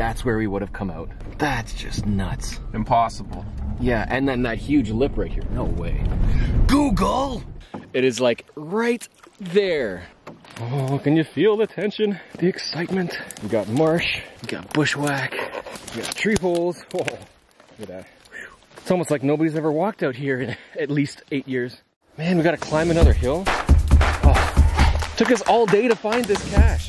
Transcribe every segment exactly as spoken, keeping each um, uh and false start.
that's where we would have come out. That's just nuts. Impossible. Yeah, and then that huge lip right here. No way. Google! It is like right there. Oh, can you feel the tension, the excitement? We got marsh, we got bushwhack, we got tree holes. Oh, look at that. It's almost like nobody's ever walked out here in at least eight years. Man, we gotta climb another hill. Oh, took us all day to find this cache.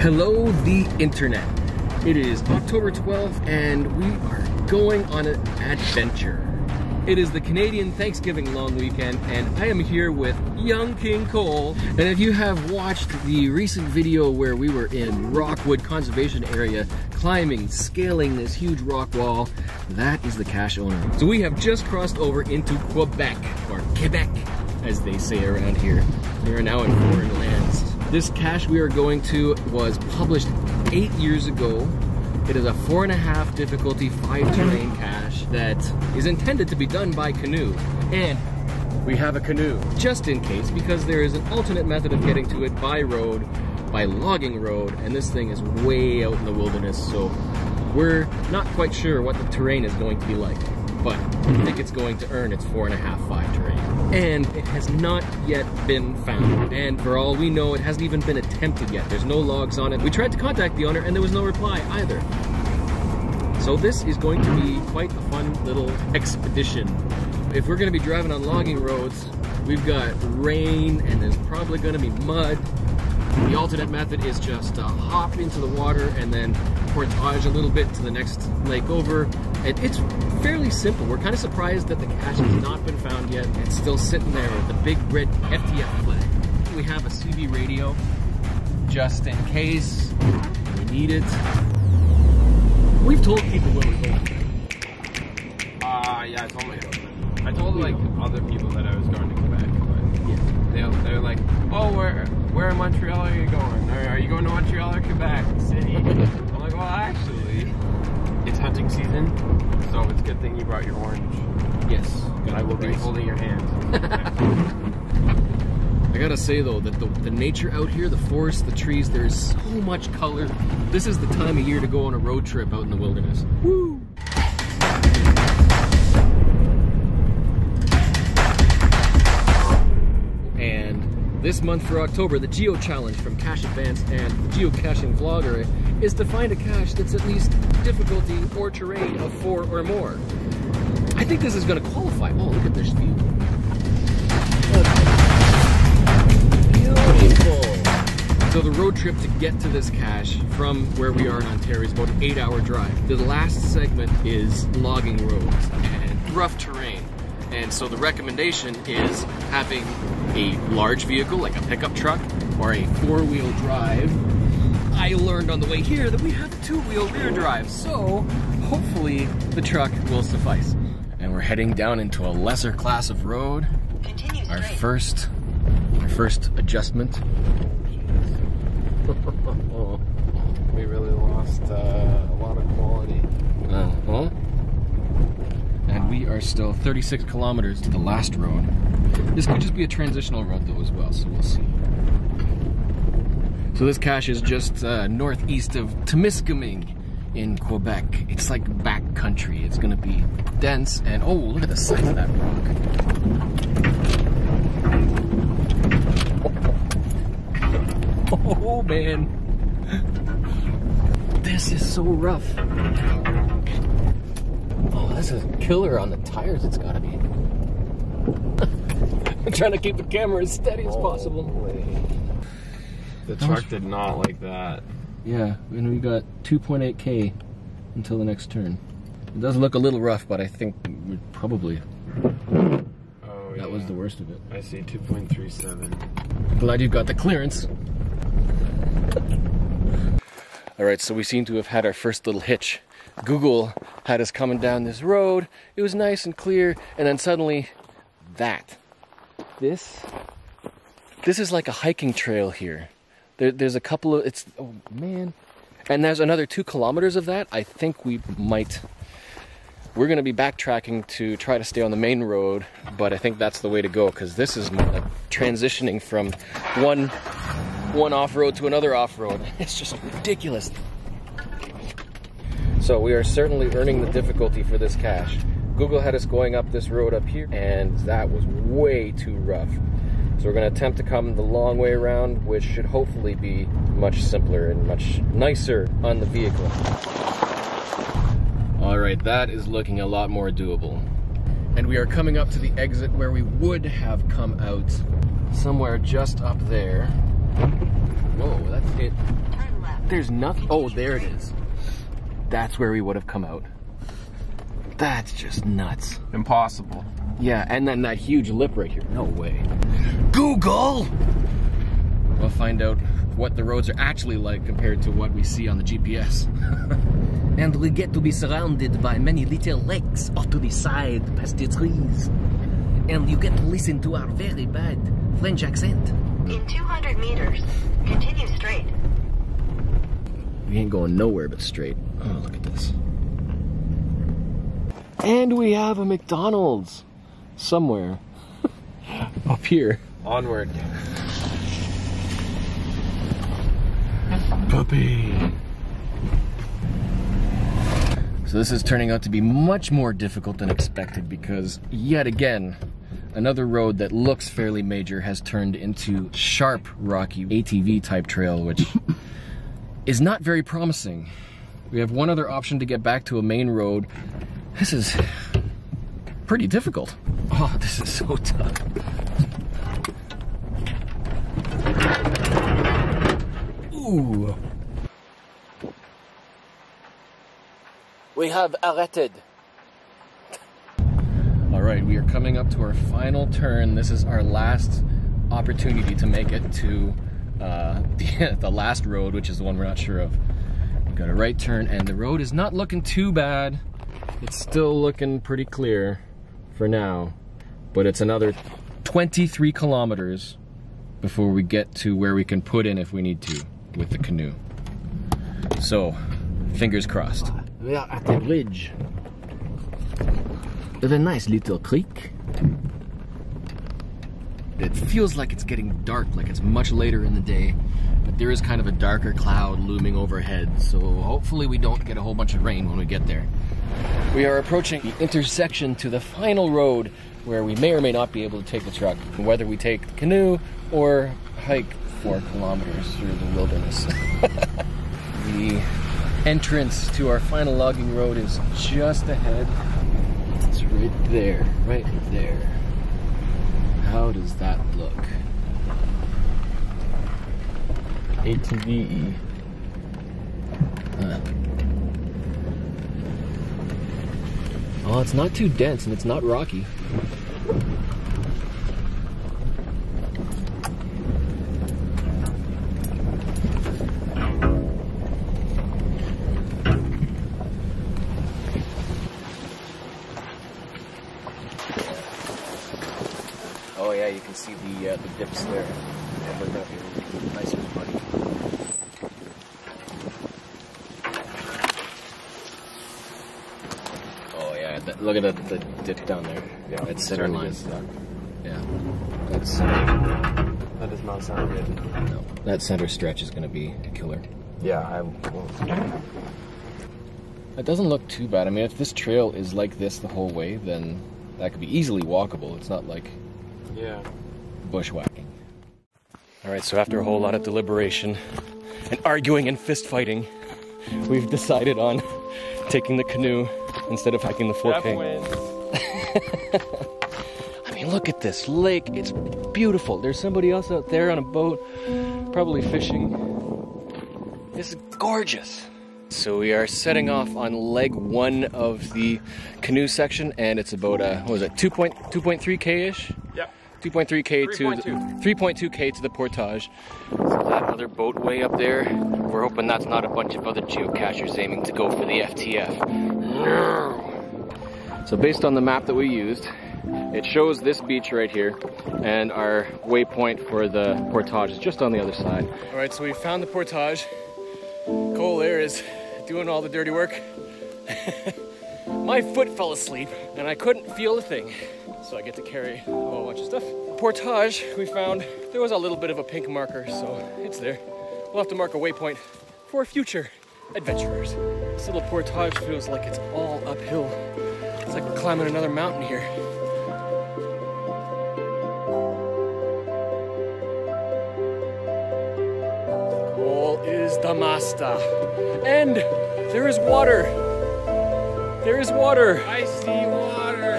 Hello, the internet. It is October twelfth and we are going on an adventure. It is the Canadian Thanksgiving long weekend and I am here with young King Cole. And if you have watched the recent video where we were in Rockwood Conservation Area climbing, scaling this huge rock wall, that is the cache owner. So we have just crossed over into Quebec, or Quebec as they say around here. We are now in foreign lands. This cache we are going to was published eight years ago. It is a four and a half difficulty, five terrain cache that is intended to be done by canoe. And we have a canoe, just in case, because there is an alternate method of getting to it by road, by logging road, and this thing is way out in the wilderness, so we're not quite sure what the terrain is going to be like. But I think it's going to earn its four and a half, five terrain. And it has not yet been found. And for all we know, it hasn't even been attempted yet. There's no logs on it. We tried to contact the owner and there was no reply either. So this is going to be quite a fun little expedition. If we're gonna be driving on logging roads, we've got rain and there's probably gonna be mud. The alternate method is just uh, hop into the water and then portage a little bit to the next lake over. And it's fairly simple. We're kind of surprised that the cache has not been found yet. It's still sitting there with the big red F T F flag. We have a C B radio just in case we need it. We've told people where we're going. Ah, uh, yeah, I told my husband. I told like other people that I was going to Quebec, but yeah. they're, they're like, oh, we're where in Montreal are you going? Or are you going to Montreal or Quebec City? I'm like, well, actually, it's hunting season, so it's a good thing you brought your orange. Yes. I will be holding your hand. I gotta say, though, that the, the nature out here, the forest, the trees, there is so much color. This is the time of year to go on a road trip out in the wilderness. Woo! This month for October, the Geo Challenge from Cache Advance and the Geocaching Vlogger is to find a cache that's at least difficulty or terrain of four or more. I think this is going to qualify. Oh, look at this view. Beautiful. So the road trip to get to this cache from where we are in Ontario is about an eight-hour drive. The last segment is logging roads and rough terrain. And so the recommendation is having a large vehicle, like a pickup truck, or a four-wheel drive. I learned on the way here that we have a two-wheel rear drive, so hopefully the truck will suffice. And we're heading down into a lesser class of road. Continue our straight. first, our first adjustment. We really lost uh, a lot of quality. Uh huh. And we are still thirty-six kilometers to the last road. This could just be a transitional road though as well, so we'll see. So this cache is just uh, northeast of Temiskaming in Quebec. It's like backcountry. It's gonna be dense and oh, look at the size of that rock. Oh, oh man. This is so rough. Oh, this is killer on the tires, it's gotta be. I'm trying to keep the camera as steady as possible. Oh, the truck did not like that. Yeah, and we got two point eight K until the next turn. It does look a little rough, but I think we probably... Oh, that yeah. was the worst of it. I see two point three seven. Glad you got the clearance. Alright, so we seem to have had our first little hitch. Google had us coming down this road. It was nice and clear, and then suddenly, that. This, this is like a hiking trail here. There, there's a couple of, it's, oh man. And there's another two kilometers of that. I think we might We're going to be backtracking to try to stay on the main road, but I think that's the way to go, because this is more like transitioning from one one off-road to another off-road. It's just ridiculous. So we are certainly earning the difficulty for this cache. Google had us going up this road up here, and that was way too rough. So we're going to attempt to come the long way around, which should hopefully be much simpler and much nicer on the vehicle. All right, that is looking a lot more doable. And we are coming up to the exit where we would have come out, somewhere just up there. Whoa, that's it. Turn left. There's nothing. Oh, there it is. That's where we would have come out. That's just nuts. Impossible. Yeah, and then that huge lip right here. No way. Google! We'll find out what the roads are actually like compared to what we see on the G P S. And we get to be surrounded by many little lakes off to the side, past the trees. And you get to listen to our very bad French accent. In two hundred meters, continue straight. We ain't going nowhere but straight. Oh, look at this. And we have a McDonald's somewhere up here. Onward. Puppy. So this is turning out to be much more difficult than expected, because yet again, another road that looks fairly major has turned into sharp, rocky A T V type trail, which is not very promising. We have one other option to get back to a main road. This is pretty difficult. Oh, this is so tough. Ooh. We have arrested. All right, we are coming up to our final turn. This is our last opportunity to make it to uh, the, the last road, which is the one we're not sure of. We've got a right turn, and the road is not looking too bad. It's still looking pretty clear for now, but it's another twenty-three kilometers before we get to where we can put in if we need to with the canoe. So, fingers crossed. We are at a bridge with a nice little creek. It feels like it's getting dark, like it's much later in the day, but there is kind of a darker cloud looming overhead, so hopefully we don't get a whole bunch of rain when we get there. We are approaching the intersection to the final road where we may or may not be able to take the truck, whether we take the canoe or hike four kilometers through the wilderness. The entrance to our final logging road is just ahead. It's right there, right there. How does that look? A T V. Uh. Oh, it's not too dense and it's not rocky. Oh yeah, you can see the uh, the dips there. Nice and muddy. Look at the, the dip down there. Yeah, it's center line. Yeah, that's. That does not sound good. No, that center stretch is going to be a killer. Yeah, I won't. It doesn't look too bad. I mean, if this trail is like this the whole way, then that could be easily walkable. It's not like. Yeah. Bushwhacking. All right. So after a whole lot of deliberation, and arguing and fist fighting, we've decided on taking the canoe instead of hiking the four K. I mean, look at this lake. It's beautiful. There's somebody else out there on a boat, probably fishing. This is gorgeous. So we are setting off on leg one of the canoe section, and it's about a, what was it, two point three K-ish? Yep. two point three K to three point two K to the portage. So that other boat way up there. We're hoping that's not a bunch of other geocachers aiming to go for the F T F. So based on the map that we used, it shows this beach right here, and our waypoint for the portage is just on the other side. All right, so we found the portage. Cole there is doing all the dirty work. My foot fell asleep and I couldn't feel a thing. So I get to carry a whole bunch of stuff. Portage, we found there was a little bit of a pink marker, so it's there. We'll have to mark a waypoint for future adventurers. This little portage feels like it's all uphill. It's like we're climbing another mountain here. Goal is the master. And there is water. There is water. I see water.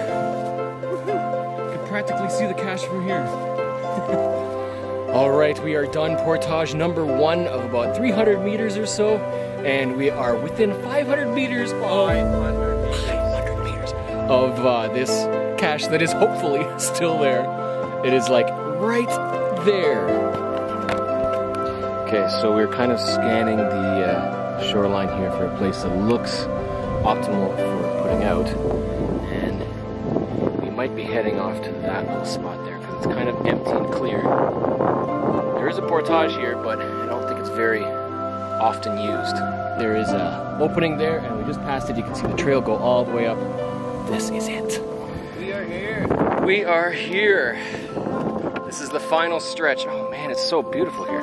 You can practically see the cache from here. All right, we are done portage number one of about three hundred meters or so, and we are within five hundred meters of, five hundred meters. of uh, this cache that is hopefully still there. It is like right there. Okay, so we're kind of scanning the uh, shoreline here for a place that looks optimal for putting out, and we might be heading off to that little spot there because it's kind of empty and clear. There is a portage here, but I don't think it's very often used. There is an opening there, and we just passed it. You can see the trail go all the way up. This is it. We are here. We are here. This is the final stretch. Oh man, it's so beautiful here.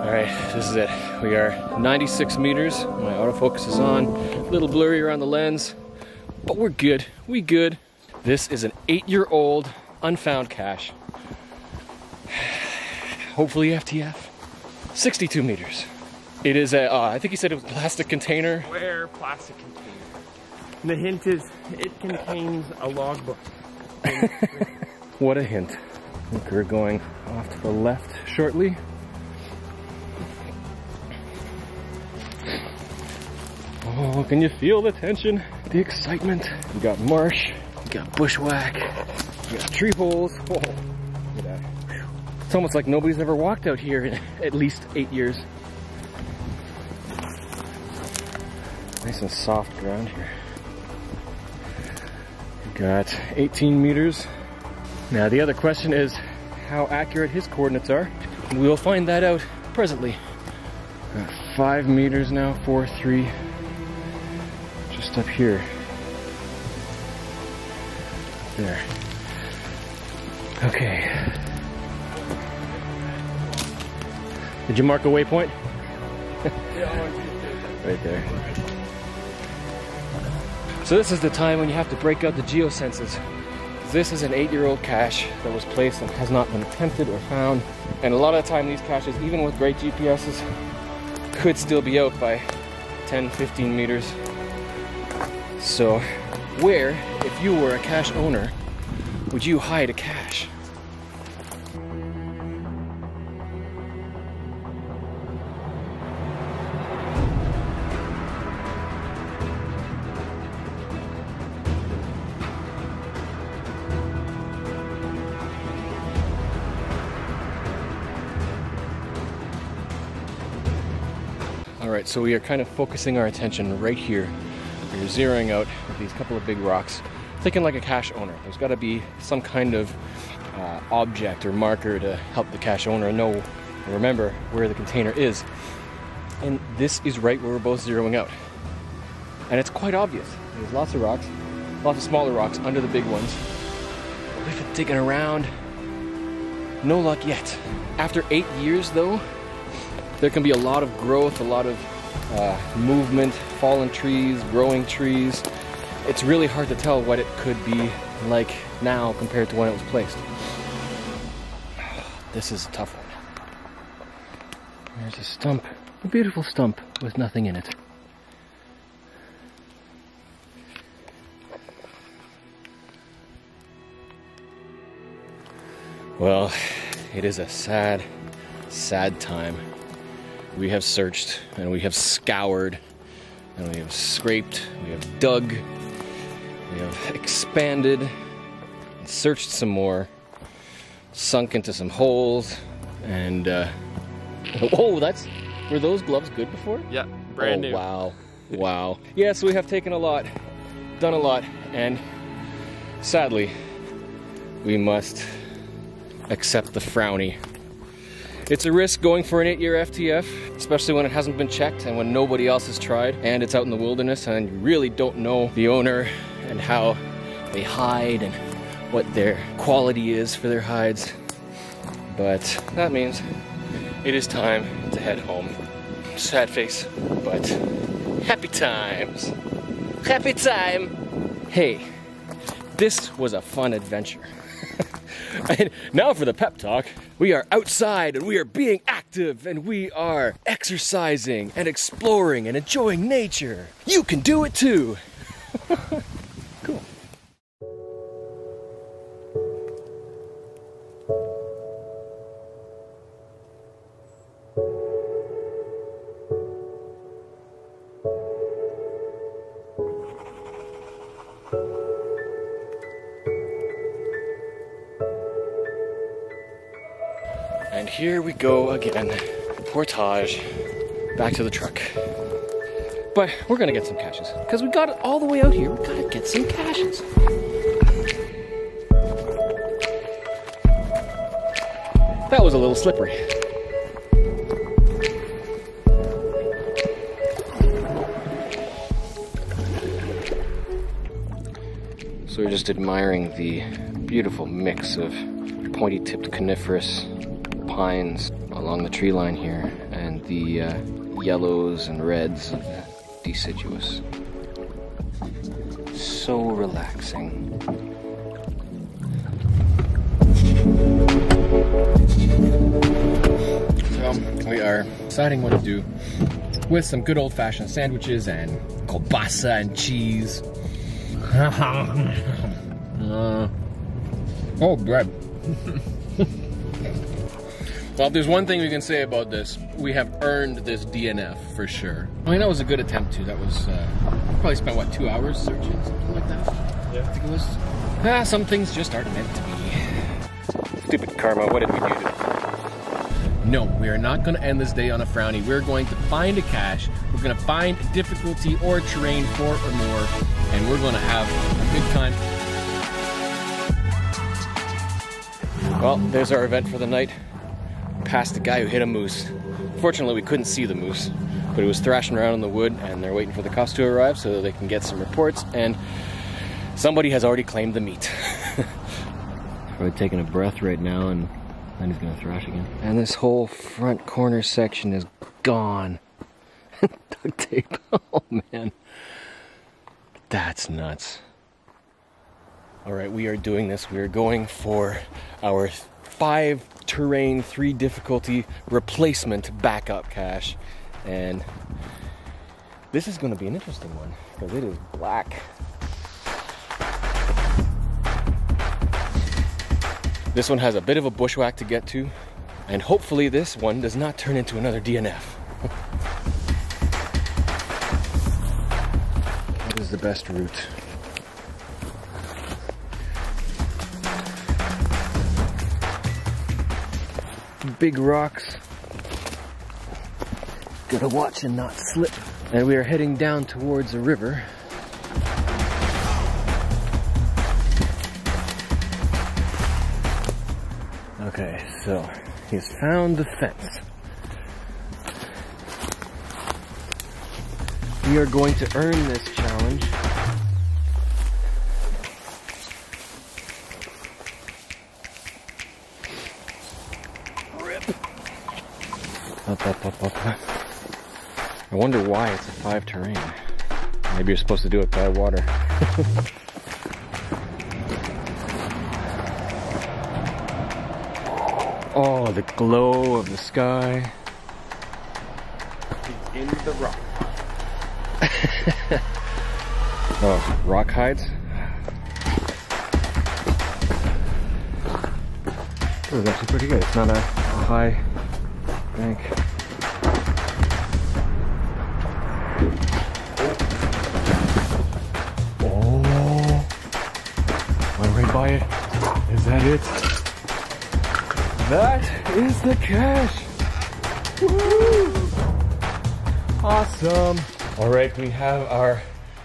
All right, this is it. We are ninety-six meters. My autofocus is on. A little blurry around the lens, but we're good. We good. This is an eight-year-old unfound cache. Hopefully F T F. sixty-two meters. It is a, uh, I think he said it was a plastic container. Where plastic container? And the hint is it contains a logbook. What a hint. I think we're going off to the left shortly. Oh, can you feel the tension? The excitement. We got marsh. We got bushwhack, we got tree holes. Whoa. Look at that. It's almost like nobody's ever walked out here in at least eight years. Nice and soft ground here. We've got eighteen meters. Now the other question is how accurate his coordinates are. We'll find that out presently. Got five meters now, four, three, just up here. There. Okay. Did you mark a waypoint? Right there. So this is the time when you have to break out the geosensors. This is an eight-year-old cache that was placed and has not been attempted or found. And a lot of the time these caches, even with great G P S's, could still be out by ten, fifteen meters. So where, if you were a cache owner, would you hide a cache? All right, so we are kind of focusing our attention right here. You're zeroing out with these couple of big rocks. Thinking like a cache owner, there's got to be some kind of uh, object or marker to help the cache owner know and remember where the container is. And this is right where we're both zeroing out. And it's quite obvious. There's lots of rocks, lots of smaller rocks under the big ones. We've been digging around. No luck yet. After eight years though, there can be a lot of growth, a lot of Uh, movement, fallen trees, growing trees. It's really hard to tell what it could be like now compared to when it was placed. This is a tough one. There's a stump, a beautiful stump with nothing in it. Well, it is a sad, sad time. We have searched, and we have scoured, and we have scraped, we have dug, we have expanded, and searched some more, sunk into some holes, and uh, oh, that's, were those gloves good before? Yeah, brand oh, new. Wow, wow. Yes, yeah, so we have taken a lot, done a lot, and sadly, we must accept the frowny. It's a risk going for an eight-year F T F, especially when it hasn't been checked and when nobody else has tried, and it's out in the wilderness and you really don't know the owner and how they hide and what their quality is for their hides. But that means it is time to head home. Sad face, but happy times. Happy time. Hey, this was a fun adventure. And now for the pep talk. We are outside and we are being active and we are exercising and exploring and enjoying nature. You can do it too. Cool. And here we go again, portage back to the truck. But we're gonna get some caches, because we got it all the way out here. We gotta get some caches. That was a little slippery. So we're just admiring the beautiful mix of pointy-tipped coniferous pines along the tree line here, and the uh, yellows and reds of the deciduous. So relaxing. So we are deciding what to do with some good old-fashioned sandwiches and kielbasa and cheese. uh, oh, bread. Well, if there's one thing we can say about this, we have earned this D N F for sure. I mean, that was a good attempt too. That was, uh, probably spent, what, two hours searching, something like that? Yeah. I think it was. Ah, some things just aren't meant to be. Stupid karma, what did we do to it? No, we are not gonna end this day on a frowny. We're going to find a cache, we're gonna find a difficulty or terrain four or more, and we're gonna have a good time. Well, there's our event for the night. Past the guy who hit a moose. Fortunately, we couldn't see the moose, but it was thrashing around in the wood, and they're waiting for the cops to arrive so that they can get some reports, and somebody has already claimed the meat. Probably taking a breath right now, and then he's gonna thrash again. And this whole front corner section is gone. Duct tape, oh man. That's nuts. All right, we are doing this. We are going for our five terrain, three difficulty replacement backup cache, and this is going to be an interesting one because it is black. This one has a bit of a bushwhack to get to, and hopefully this one does not turn into another D N F. What is the best route? Big rocks. Gotta watch and not slip. And we are heading down towards a river. Okay, so he's found the fence. We are going to earn this challenge. Up, up, up, up, up. I wonder why it's a five terrain. Maybe you're supposed to do it by water. Oh, the glow of the sky. In the rock. Oh, rock hides? It was actually pretty good. It's not a high bank. Oh, I'm right by it. Is that it? That is the cache. Woo! Awesome. All right, we have our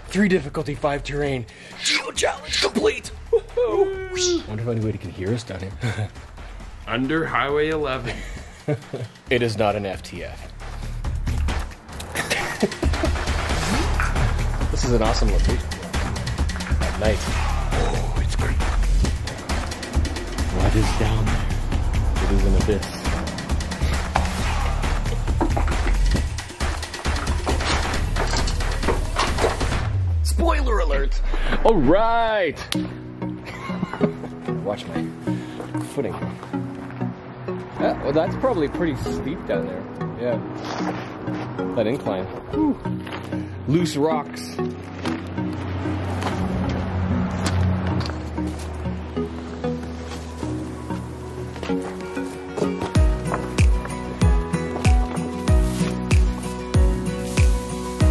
three difficulty, five terrain challenge complete. Woo-hoo. Wonder if anybody can hear us down here. Under Highway eleven. It is not an F T F. This is an awesome location. At night. Oh, it's creepy. What is down there? It is an abyss. Spoiler alert! All right! Watch my footing. Yeah, well, that's probably pretty steep down there. Yeah. That incline. Whew. Loose rocks.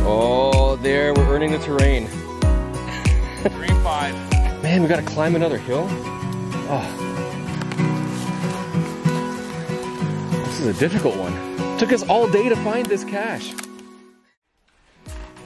Oh, there, we're earning the terrain. three five. Man, we gotta climb another hill? Oh. This is a difficult one. It took us all day to find this cache.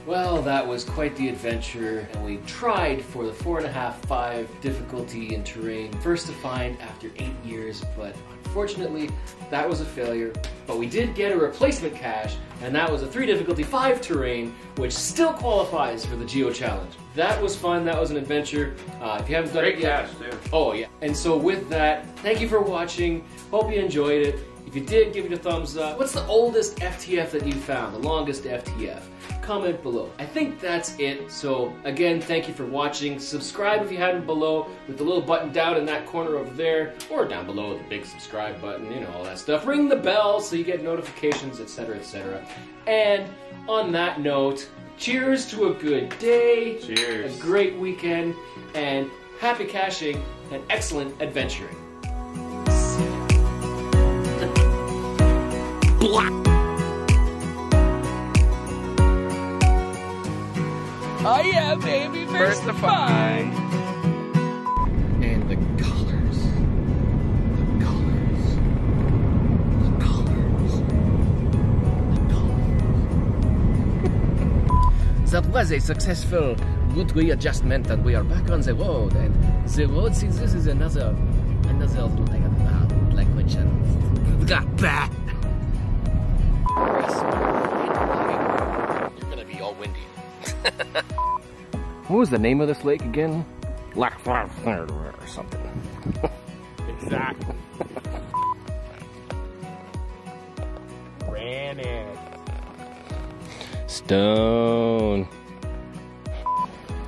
Well, that was quite the adventure, and we tried for the four and a half, five difficulty in terrain, first to find after eight years, but unfortunately, that was a failure. But we did get a replacement cache, and that was a three difficulty, five terrain, which still qualifies for the Geo Challenge. That was fun, that was an adventure. Uh, if you haven't done it yet. Great cache, dude. Oh, yeah. And so with that, thank you for watching. Hope you enjoyed it. If you did, give it a thumbs up. What's the oldest F T F that you found? The longest F T F? Comment below. I think that's it. So again, thank you for watching. Subscribe if you haven't below with the little button down in that corner over there, or down below with the big subscribe button, you know, all that stuff. Ring the bell so you get notifications, et cetera, et cetera. And on that note, cheers to a good day, cheers, a great weekend, and happy caching and excellent adventuring. Oh yeah, baby, first to find. And the colors, the colors, the colors, the colors. That was a successful route readjustment, and we are back on the road. And the road, see, this is another, another language and got back. What was the name of this lake again? Lac Far or something. Exactly. Ran in. Stone.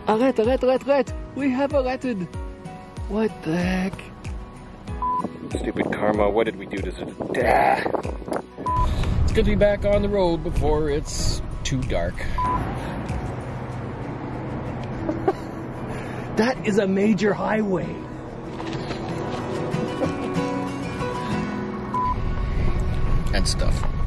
Arrête, arrête, arrête, arrête. We have arrêted. What the heck? Stupid karma, what did we do to this? It's good to be back on the road before it's too dark. That is a major highway. And stuff.